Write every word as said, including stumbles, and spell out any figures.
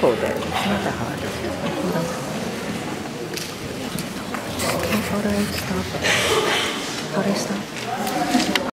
方で冷たはこれしたこれした